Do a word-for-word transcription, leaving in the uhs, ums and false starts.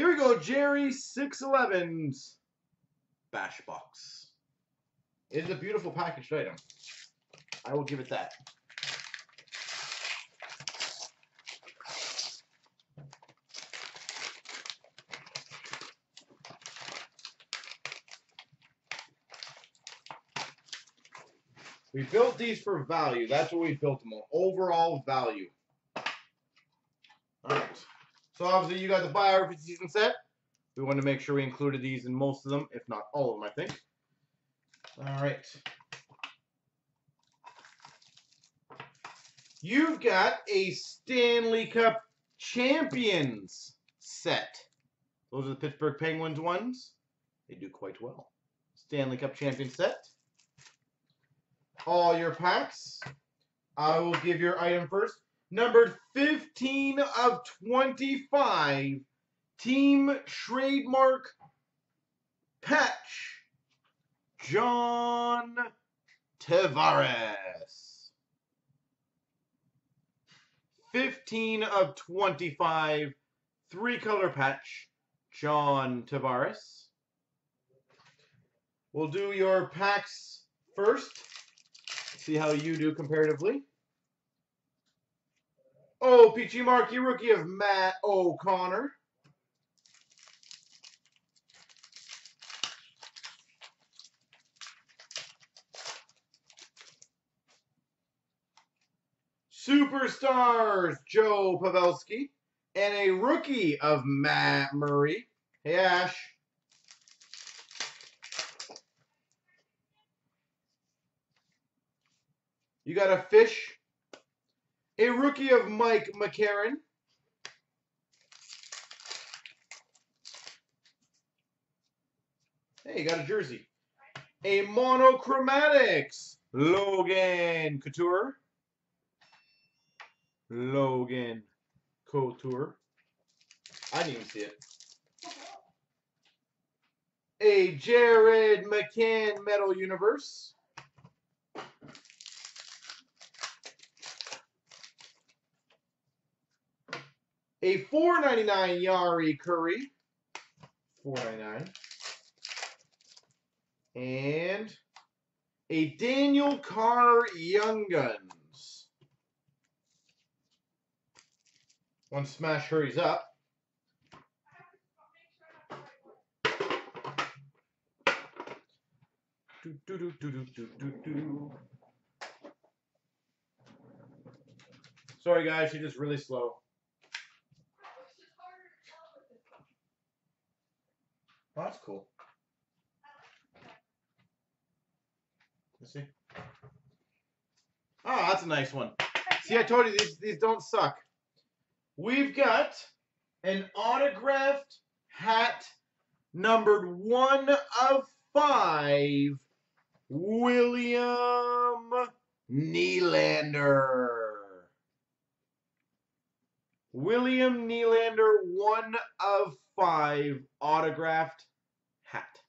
Here we go, Jerry six elevens Bash Box. It is a beautiful packaged item. I will give it that. We built these for value. That's what we built them on. Overall value. All right. So obviously you got the buy every season set. We wanted to make sure we included these in most of them, if not all of them, I think. All right. You've got a Stanley Cup Champions set. Those are the Pittsburgh Penguins ones. They do quite well. Stanley Cup Champions set. All your packs. I will give your item first. Numbered fifteen of twenty-five, Team Trademark Patch, John Tavares. fifteen of twenty-five, three-color patch, John Tavares. We'll do your packs first. See how you do comparatively. Oh, Peachy Marky, rookie of Matt O'Connor. Superstars, Joe Pavelski. And a rookie of Matt Murray. Hey, Ash. You got a fish, a rookie of Mike McCarran, hey, you got a jersey, a Monochromatics, Logan Couture, Logan Couture, I didn't even see it, a Jared McCann Metal Universe, a four ninety-nine Yari Curry, four ninety-nine, and a Daniel Carr Young Guns. Once Smash hurries up. Do, do, do, do, do, do, do. Sorry guys, you're just really slow. Oh, that's cool. Let's see. Oh, that's a nice one. See, I told you these, these don't suck. We've got an autographed hat numbered one of five, William Nylander. William Nylander, one of five autographed hat.